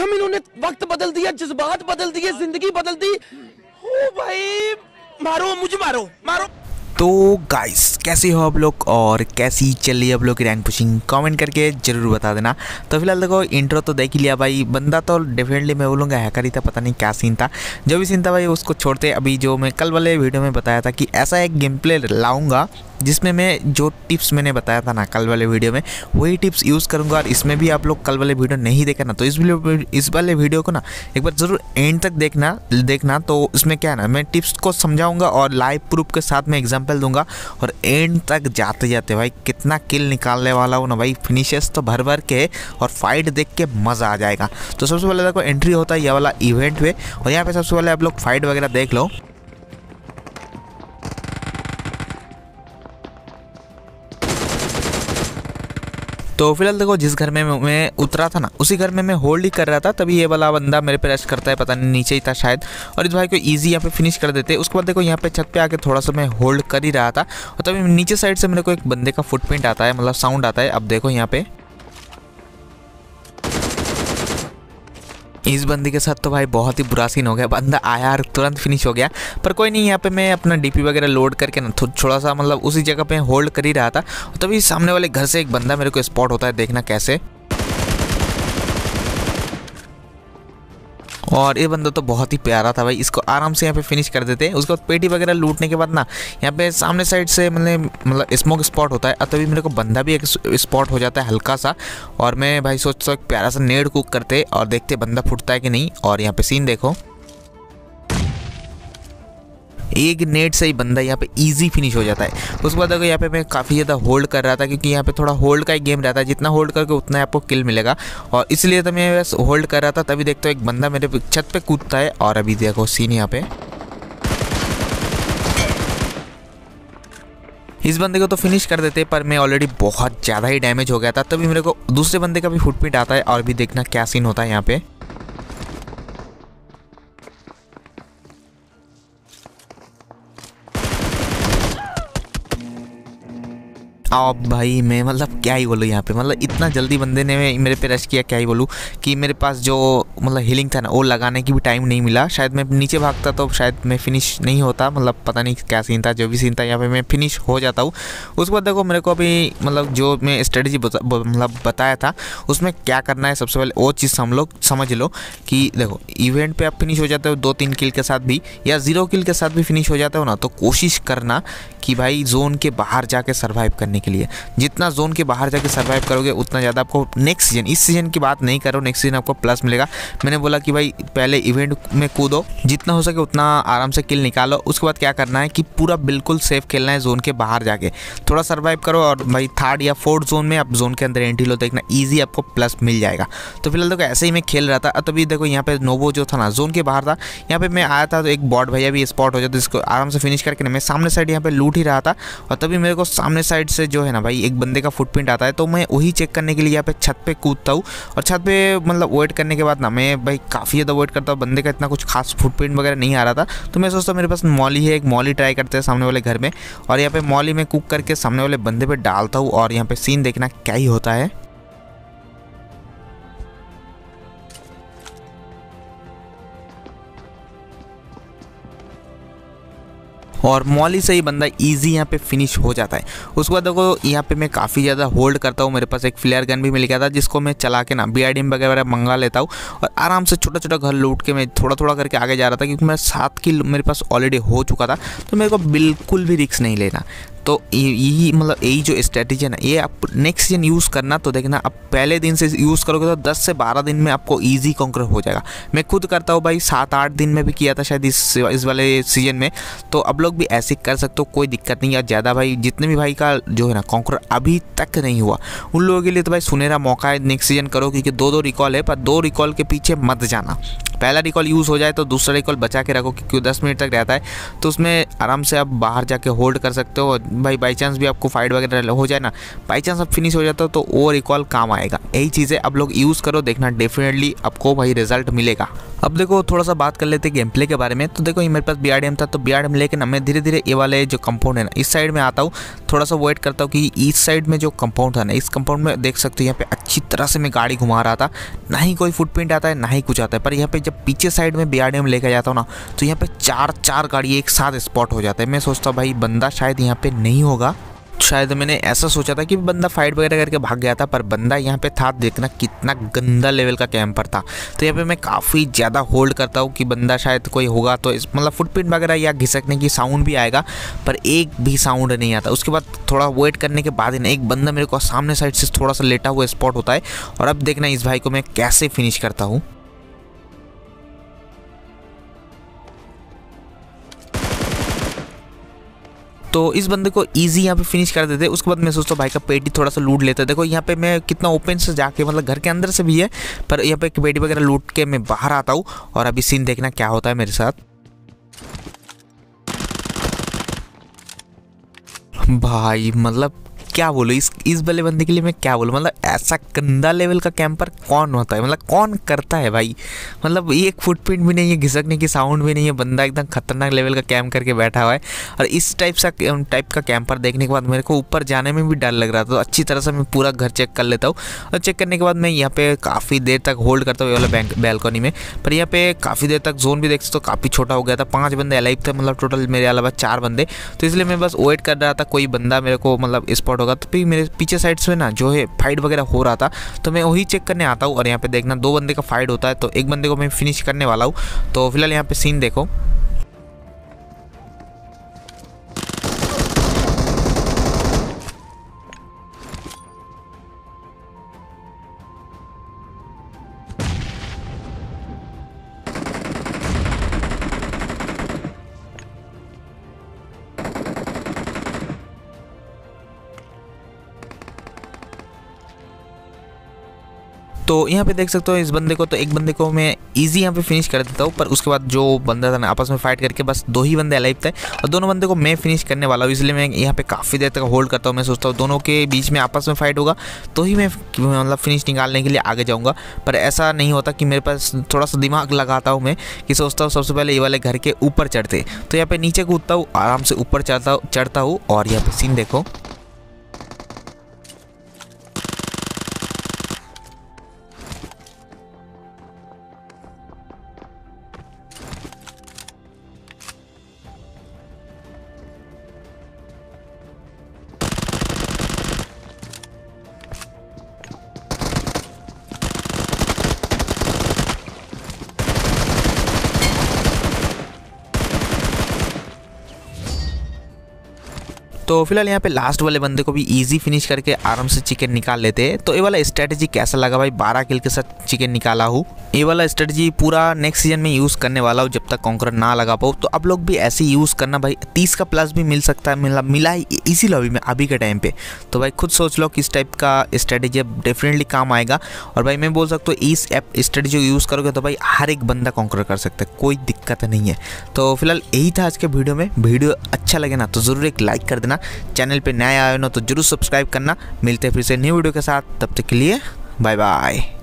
एकदम इन्होंने वक्त बदल दिया, जज्बात बदल दिए, जिंदगी बदल दी। ओ भाई मारो मुझे, मारो मारो। तो गाइस कैसे हो आप लोग और कैसी चल रही आप लोग की रैंक पुशिंग, कमेंट करके ज़रूर बता देना। तो फिलहाल देखो इंट्रो तो देख ही लिया भाई, बंदा तो डेफिनेटली मैं बोलूँगा हैकर ही था, पता नहीं क्या सीन था। जो भी सीन था भाई उसको छोड़ते, अभी जो मैं कल वाले वीडियो में बताया था कि ऐसा एक गेम प्ले लाऊँगा जिसमें मैं जो टिप्स मैंने बताया था ना कल वाले वीडियो में, वही टिप्स यूज़ करूंगा। और इसमें भी आप लोग कल वाले वीडियो नहीं देखा ना तो इस वाले वीडियो को ना एक बार ज़रूर एंड तक देखना। तो इसमें क्या है ना, मैं टिप्स को समझाऊंगा और लाइव प्रूफ के साथ मैं एग्जांपल दूंगा। और एंड तक जाते जाते भाई कितना किल निकालने वाला हो ना भाई, फिनिशेस तो भर भर के और फाइट देख के मज़ा आ जाएगा। तो सबसे पहले देखो एंट्री होता है यह वाला इवेंट में, और यहाँ पर सबसे पहले आप लोग फाइट वगैरह देख लो। तो फिलहाल देखो जिस घर में मैं उतरा था ना उसी घर में मैं होल्ड ही कर रहा था, तभी ये वाला बंदा मेरे पे रश करता है, पता नहीं नीचे ही था शायद, और इस भाई को इजी यहाँ पे फिनिश कर देते। उसके बाद देखो यहाँ पे छत पे आके थोड़ा सा मैं होल्ड कर ही रहा था, और तभी नीचे साइड से मेरे को एक बंदे का फुटप्रिंट आता है, मतलब साउंड आता है। अब देखो यहाँ पे इस बंदे के साथ तो भाई बहुत ही बुरा सीन हो गया, बंदा आया और तुरंत फिनिश हो गया। पर कोई नहीं, यहाँ पे मैं अपना डीपी वगैरह लोड करके ना थोड़ा सा मतलब उसी जगह पे होल्ड कर ही रहा था, तभी सामने वाले घर से एक बंदा मेरे को स्पॉट होता है, देखना कैसे। और ये बंदा तो बहुत ही प्यारा था भाई, इसको आराम से यहाँ पे फिनिश कर देते। उसके बाद पेटी वगैरह लूटने के बाद ना यहाँ पे सामने साइड से मतलब स्मोक स्पॉट होता है, और तभी मेरे को बंदा भी एक स्पॉट हो जाता है हल्का सा। और मैं भाई सोचता हूँ प्यारा सा नेड कुक करते और देखते बंदा फूटता है कि नहीं। और यहाँ पे सीन देखो, एक नेट से ही बंदा यहाँ पे इजी फिनिश हो जाता है। उसके बाद अगर यहाँ पे मैं काफ़ी ज़्यादा होल्ड कर रहा था, क्योंकि यहाँ पे थोड़ा होल्ड का एक गेम रहता है, जितना होल्ड करके उतना आपको किल मिलेगा, और इसलिए तो मैं बस होल्ड कर रहा था। तभी देखता हूँ एक बंदा मेरे छत पे कूदता है, और अभी देखो सीन यहाँ पे इस बंदे को तो फिनिश कर देते, पर मैं ऑलरेडी बहुत ज़्यादा ही डैमेज हो गया था। तभी मेरे को दूसरे बंदे का भी फुटप्रिंट आता है, और भी देखना क्या सीन होता है यहाँ पे। आप भाई मैं मतलब क्या ही बोलूँ यहाँ पे, मतलब इतना जल्दी बंदे ने मेरे पे रश किया, क्या ही बोलूँ कि मेरे पास जो मतलब हीलिंग था ना वो लगाने की भी टाइम नहीं मिला। शायद मैं नीचे भागता तो शायद मैं फिनिश नहीं होता, मतलब पता नहीं क्या सीन था। जो भी सीन था यहाँ पे मैं फिनिश हो जाता हूँ। उसके बाद देखो मेरे को अभी मतलब जो मैं स्ट्रेटजी मतलब बताया था उसमें क्या करना है, सबसे पहले वो चीज़ हम लोग समझ लो कि देखो इवेंट पर आप फिनिश हो जाते हो 2-3 किल के साथ भी, या 0 किल के साथ भी फिनिश हो जाते हो ना, तो कोशिश करना कि भाई जोन के बाहर जाके सर्वाइव करने के लिए। जितना जोन के बाहर जाके सर्वाइव करोगे उतना ज़्यादा आपको नेक्स्ट सीजन, इस सीजन की बात नहीं करो, नेक्स्ट सीजन आपको प्लस मिलेगा। मैंने बोला कि भाई पहले इवेंट में कूदो, जितना हो सके उतना आराम से किल निकालो। उसके बाद क्या करना है कि पूरा बिल्कुल सेफ खेलना है, जोन के बाहर जाके थोड़ा सर्वाइव करो, और भाई 3rd या 4th जोन में आप जोन के अंदर एंट्री लो, देखना ईजी आपको प्लस मिल जाएगा। तो फिलहाल देखो ऐसे ही मैं खेल रहा था, तभी देखो यहाँ पे नोवो जो था ना जोन के बाहर था, यहाँ पे मैं आया था तो एक बॉट भैया भी स्पॉट हो जाता, इसको आराम से फिनिश करके मैं सामने साइड यहाँ पे लूट ही रहा था। और तभी मेरे को सामने साइड से जो है ना भाई एक बंदे का फुटप्रिंट आता है, तो मैं वही चेक करने के लिए यहाँ पे छत पे कूदता हूँ, और छत पे मतलब वेट करने के बाद ना मैं भाई काफ़ी ज़्यादा वेट करता हूँ, बंदे का इतना कुछ खास फुटप्रिंट वगैरह नहीं आ रहा था। तो मैं सोचता हूँ मेरे पास मॉली है, एक मॉली ट्राई करते हैं सामने वाले घर में, और यहाँ पे मॉली में कुक करके सामने वाले बंदे पर डालता हूँ। और यहाँ पे सीन देखना क्या ही होता है। और मॉली से ही बंदा इजी यहाँ पे फिनिश हो जाता है। उसके बाद देखो यहाँ पे मैं काफ़ी ज़्यादा होल्ड करता हूँ, मेरे पास एक फ्लेयर गन भी मिल गया था, जिसको मैं चला के ना BIDM वगैरह मंगा लेता हूँ, और आराम से छोटा छोटा घर लूट के मैं थोड़ा थोड़ा करके आगे जा रहा था, क्योंकि मेरा 7 किल मेरे पास ऑलरेडी हो चुका था, तो मेरे को बिल्कुल भी रिस्क नहीं लेना। तो यही मतलब यही जो स्ट्रेटेजी है ना, ये आप नेक्स्ट सीजन यूज़ करना। तो देखना आप पहले दिन से यूज़ करोगे तो 10 से 12 दिन में आपको इजी कॉन्कर हो जाएगा। मैं खुद करता हूँ भाई, 7-8 दिन में भी किया था शायद इस वाले सीजन में। तो आप लोग भी ऐसे कर सकते हो, कोई दिक्कत नहीं है। ज़्यादा भाई जितने भी भाई का जो है ना कॉन्कर अभी तक नहीं हुआ उन लोगों के लिए तो भाई सुनहरा मौका है, नेक्स्ट सीजन करो, क्योंकि 2-2 रिकॉल है, पर 2 रिकॉल के पीछे मत जाना। पहला रिकॉल यूज़ हो जाए तो दूसरा रिकॉल बचा के रखो, क्योंकि 10 मिनट तक रहता है, तो उसमें आराम से आप बाहर जाके होल्ड कर सकते हो। भाई बाई चांस भी आपको फाइट वगैरह हो जाए ना, बाई चांस आप फिनिश हो जाता तो वो रिकॉल काम आएगा। यही चीज़ें आप लोग यूज़ करो, देखना डेफिनेटली आपको भाई रिजल्ट मिलेगा। अब देखो थोड़ा सा बात कर लेते हैं गेम प्ले के बारे में। तो देखो ये मेरे पास BRDM था, तो BRDM लेके ना मैं धीरे धीरे ये वाले जो कंपाउंड है ना इस साइड में आता हूँ, थोड़ा सा वेट करता हूँ कि इस साइड में जो कंपाउंड था ना, इस कंपाउंड में देख सकते हो यहाँ पे अच्छी तरह से मैं गाड़ी घुमा रहा था, ना ही कोई फुटप्रिंट आता है ना ही कुछ आता है। पर यहाँ पे जब पीछे साइड में BRDM लेकर जाता हूँ ना, तो यहाँ पे चार गाड़ी एक साथ स्पॉट हो जाता है। मैं सोचता हूँ भाई बंदा शायद यहाँ पे नहीं होगा, शायद मैंने ऐसा सोचा था कि बंदा फाइट वगैरह करके भाग गया था, पर बंदा यहाँ पे था, देखना कितना गंदा लेवल का कैंपर था। तो यहाँ पे मैं काफ़ी ज़्यादा होल्ड करता हूँ कि बंदा शायद कोई होगा, तो इस मतलब फुटप्रिंट वगैरह या घिसकने की साउंड भी आएगा, पर एक भी साउंड नहीं आता। उसके बाद थोड़ा वेट करने के बाद ही ना एक बंदा मेरे को सामने साइड से थोड़ा सा लेटा हुआ स्पॉट होता है, और अब देखना इस भाई को मैं कैसे फिनिश करता हूँ। तो इस बंदे को इजी यहाँ पे फिनिश कर देते। उसके बाद मैं सोचता हूँ भाई का पेटी थोड़ा सा लूट लेता। देखो यहाँ पे मैं कितना ओपन से जाके, मतलब घर के अंदर से भी है, पर यहाँ पे पेटी वगैरह लूट के मैं बाहर आता हूँ, और अभी सीन देखना क्या होता है मेरे साथ। भाई मतलब क्या बोलूँ इस बल्ले बंदे के लिए, मैं क्या बोलूँ, मतलब ऐसा गंदा लेवल का कैंपर कौन होता है, मतलब कौन करता है भाई। मतलब ये एक फुटप्रिंट भी नहीं है, घिसकने की साउंड भी नहीं है, बंदा एकदम खतरनाक लेवल का कैंप करके बैठा हुआ है। और इस टाइप का कैंपर देखने के बाद मेरे को ऊपर जाने में भी डर लग रहा था। तो अच्छी तरह से मैं पूरा घर चेक कर लेता हूँ, और चेक करने के बाद मैं यहाँ पे काफ़ी देर तक होल्ड करता हूँ ये वाला बैंक बैलकनी में। पर यहाँ पे काफ़ी देर तक जोन भी देख सकते हो काफ़ी छोटा हो गया था, 5 बंदे अलाइव थे, मतलब टोटल मेरे अलावा 4 बंदे। तो इसलिए मैं बस वेट कर रहा था कोई बंदा मेरे को मतलब स्पॉट होगा। तो फिर मेरे पीछे साइड से ना जो है फाइट वगैरह हो रहा था, तो मैं वही चेक करने आता हूँ। और यहाँ पे देखना 2 बंदे का फाइट होता है, तो एक बंदे को मैं फिनिश करने वाला हूँ। तो फिलहाल यहाँ पे सीन देखो। तो यहाँ पे देख सकते हो इस बंदे को, तो एक बंदे को मैं इजी यहाँ पे फिनिश कर देता हूँ। पर उसके बाद जो बंदा था ना आपस में फाइट करके बस 2 ही बंदे अलाइव थे, और दोनों बंदे को मैं फिनिश करने वाला हूँ। इसलिए मैं यहाँ पे काफ़ी देर तक होल्ड करता हूँ। मैं सोचता हूँ दोनों के बीच में आपस में फाइट होगा तो ही मैं मतलब फिनिश निकालने के लिए आगे जाऊँगा, पर ऐसा नहीं होता। कि मेरे पास थोड़ा सा दिमाग लगाता हूँ मैं, कि सोचता हूँ सबसे पहले ये वाले घर के ऊपर चढ़ते, तो यहाँ पर नीचे कूदता हूँ, आराम से ऊपर चढ़ता हूँ। और यहाँ पर सीन देखो। तो फिलहाल यहाँ पे लास्ट वाले बंदे को भी इजी फिनिश करके आराम से चिकन निकाल लेते हैं। तो ये वाला स्ट्रेटजी कैसा लगा भाई, 12 किल के साथ चिकन निकाला हूँ। ये वाला स्ट्रेटजी पूरा नेक्स्ट सीजन में यूज़ करने वाला हूँ, जब तक कॉन्कर ना लगा पाऊँ। तो आप लोग भी ऐसे यूज़ करना भाई, 30 का प्लस भी मिल सकता है, मिला इसी लॉबी में अभी के टाइम पे। तो भाई खुद सोच लो किस टाइप का स्ट्रेटजी डेफिनेटली काम आएगा। और भाई मैं बोल सकता हूँ इस ऐप स्ट्रेटजी को यूज़ करोगे तो भाई हर एक बंदा कॉन्कर कर सकता है, कोई दिक्कत नहीं है। तो फिलहाल यही था आज के वीडियो में। वीडियो अच्छा लगे ना तो ज़रूर एक लाइक कर देना, चैनल पे नया आए हो ना तो जरूर सब्सक्राइब करना। मिलते हैं फिर से नई वीडियो के साथ, तब तक के लिए बाय बाय।